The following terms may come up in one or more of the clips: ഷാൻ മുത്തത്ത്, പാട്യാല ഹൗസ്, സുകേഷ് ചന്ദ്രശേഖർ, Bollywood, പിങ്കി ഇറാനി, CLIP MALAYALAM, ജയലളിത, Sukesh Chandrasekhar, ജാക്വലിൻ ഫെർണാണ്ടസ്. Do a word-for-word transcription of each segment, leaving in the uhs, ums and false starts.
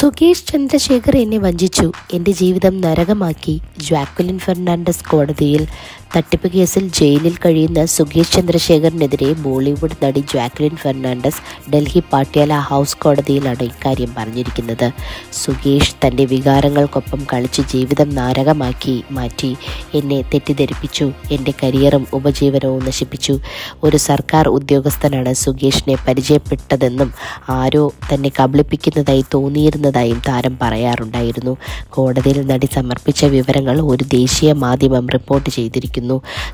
Sukesh Chandrasekhar എന്നെ വഞ്ചിച്ചു, എന്റെ ജീവിതം നരകമാക്കി. ജാക്വലിൻ ഫെർണാണ്ടസ് കോടതിയിൽ തട്ടിപ്പ് കേസിൽ ജയിലിൽ കഴിയുന്ന സുകേഷ് ചന്ദ്രശേഖറിനെതിരെ ബോളിവുഡ് നടി ജാക്വലിൻ ഫെർണാണ്ടസ് ഡൽഹി പാട്യാല ഹൗസ് കോടതിയിലാണ് ഇക്കാര്യം പറഞ്ഞിരിക്കുന്നത്. സുകേഷ് തന്റെ വികാരങ്ങൾക്കൊപ്പം കളിച്ച് ജീവിതം നാരകമാക്കി മാറ്റി, എന്നെ തെറ്റിദ്ധരിപ്പിച്ചു, എൻ്റെ കരിയറും ഉപജീവനവും നശിപ്പിച്ചു. ഒരു സർക്കാർ ഉദ്യോഗസ്ഥനാണ് സുകേഷിനെ പരിചയപ്പെട്ടതെന്നും ആരോ തന്നെ കബളിപ്പിക്കുന്നതായി തോന്നിയിരുന്നതായും താരം പറയാറുണ്ടായിരുന്നു. കോടതിയിൽ നടി സമർപ്പിച്ച വിവരങ്ങൾ ഒരു ദേശീയ മാധ്യമം റിപ്പോർട്ട് ചെയ്തിരിക്കുന്നു.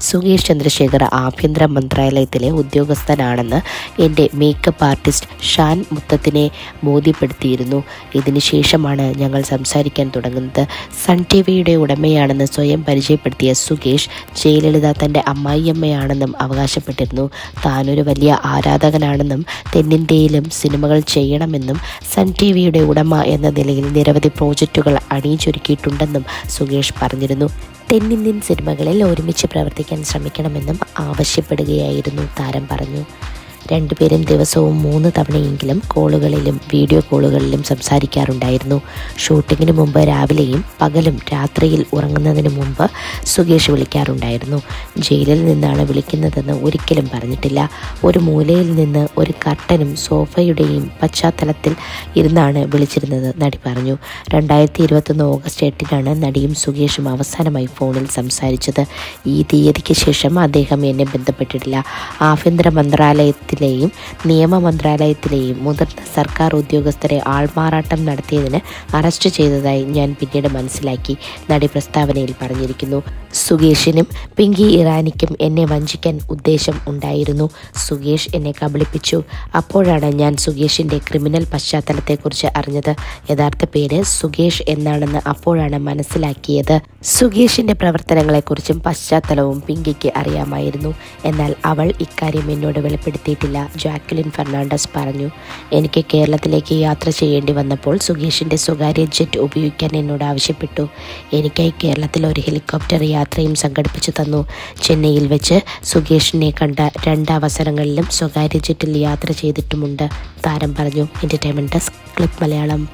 സുകേഷ് ചന്ദ്രശേഖർ ആഭ്യന്തര മന്ത്രാലയത്തിലെ ഉദ്യോഗസ്ഥനാണെന്ന് എൻ്റെ മേക്കപ്പ് ആർട്ടിസ്റ്റ് ഷാൻ മുത്തത്തിനെ ബോധ്യപ്പെടുത്തിയിരുന്നു. ഇതിനുശേഷമാണ് ഞങ്ങൾ സംസാരിക്കാൻ തുടങ്ങുന്നത്. സൺ ടി വിയുടെ ഉടമയാണെന്ന് സ്വയം പരിചയപ്പെടുത്തിയ സുകേഷ് ജയലളിത തൻ്റെ അമ്മായിയമ്മയാണെന്നും അവകാശപ്പെട്ടിരുന്നു. താനൊരു വലിയ ആരാധകനാണെന്നും തെന്നിന്ത്യയിലും സിനിമകൾ ചെയ്യണമെന്നും സൺ ടി വിയുടെ ഉടമ എന്ന നിലയിൽ നിരവധി പ്രോജക്റ്റുകൾ അണിയിച്ചൊരുക്കിയിട്ടുണ്ടെന്നും സുകേഷ് പറഞ്ഞിരുന്നു. തെന്നിന്ത്യൻ സിനിമകളിൽ ഒരുമിച്ച് പ്രവർത്തിക്കാൻ ശ്രമിക്കണമെന്നും ആവശ്യപ്പെടുകയായിരുന്നു താരം പറഞ്ഞു. രണ്ടുപേരും ദിവസവും മൂന്ന് തവണയെങ്കിലും കോളുകളിലും വീഡിയോ കോളുകളിലും സംസാരിക്കാറുണ്ടായിരുന്നു. ഷൂട്ടിങ്ങിന് മുമ്പ് രാവിലെയും പകലും രാത്രിയിൽ ഉറങ്ങുന്നതിന് മുമ്പ് സുകേഷ് വിളിക്കാറുണ്ടായിരുന്നു. ജയിലിൽ നിന്നാണ് വിളിക്കുന്നതെന്ന് ഒരിക്കലും പറഞ്ഞിട്ടില്ല. ഒരു മൂലയിൽ നിന്ന് ഒരു കർട്ടനും സോഫയുടെയും പശ്ചാത്തലത്തിൽ ഇരുന്നാണ് വിളിച്ചിരുന്നത് നടി പറഞ്ഞു. രണ്ടായിരത്തി ഇരുപത്തൊന്ന് ഓഗസ്റ്റ് എട്ടിനാണ് നടിയും സുകേഷും അവസാനമായി ഫോണിൽ സംസാരിച്ചത്. ഈ തീയതിക്ക് ശേഷം അദ്ദേഹം എന്നെ ബന്ധപ്പെട്ടിട്ടില്ല. ആഭ്യന്തര മന്ത്രാലയത്തിൽ യും നിയമ മന്ത്രാലയത്തിലെയും മുതിർന്ന സർക്കാർ ഉദ്യോഗസ്ഥരെ ആൾമാറാട്ടം നടത്തിയതിന് അറസ്റ്റ് ചെയ്തതായി ഞാൻ പിന്നീട് മനസ്സിലാക്കി, നടി പ്രസ്താവനയിൽ പറഞ്ഞിരിക്കുന്നു. സുകേഷിനും പിങ്കി ഇറാനിക്കും എന്നെ വഞ്ചിക്കാൻ ഉദ്ദേശം ഉണ്ടായിരുന്നു. സുകേഷ് എന്നെ കബളിപ്പിച്ചു. അപ്പോഴാണ് ഞാൻ സുകേഷിൻ്റെ ക്രിമിനൽ പശ്ചാത്തലത്തെക്കുറിച്ച് അറിഞ്ഞത്. യഥാർത്ഥ പേര് സുകേഷ് എന്നാണെന്ന് അപ്പോഴാണ് മനസ്സിലാക്കിയത്. സുകേഷിൻ്റെ പ്രവർത്തനങ്ങളെക്കുറിച്ചും പശ്ചാത്തലവും പിങ്കിക്ക് അറിയാമായിരുന്നു. എന്നാൽ അവൾ ഇക്കാര്യം എന്നോട് വെളിപ്പെടുത്തിയിട്ടില്ല. ജാക്വലിൻ ഫെർണാണ്ടസ് പറഞ്ഞു. എനിക്ക് കേരളത്തിലേക്ക് യാത്ര ചെയ്യേണ്ടി വന്നപ്പോൾ സുകേഷിൻ്റെ സ്വകാര്യ ജെറ്റ് ഉപയോഗിക്കാൻ എന്നോട് ആവശ്യപ്പെട്ടു. എനിക്കായി കേരളത്തിൽ ഒരു ഹെലികോപ്റ്റർ യാത്രയും സംഘടിപ്പിച്ചു തന്നു. ചെന്നൈയിൽ വെച്ച് സുകേഷിനെ കണ്ട രണ്ട് അവസരങ്ങളിലും സ്വകാര്യ ജെറ്റിൽ യാത്ര ചെയ്തിട്ടുമുണ്ട് താരം പറഞ്ഞു. Entertainment desk, clip Malayalam.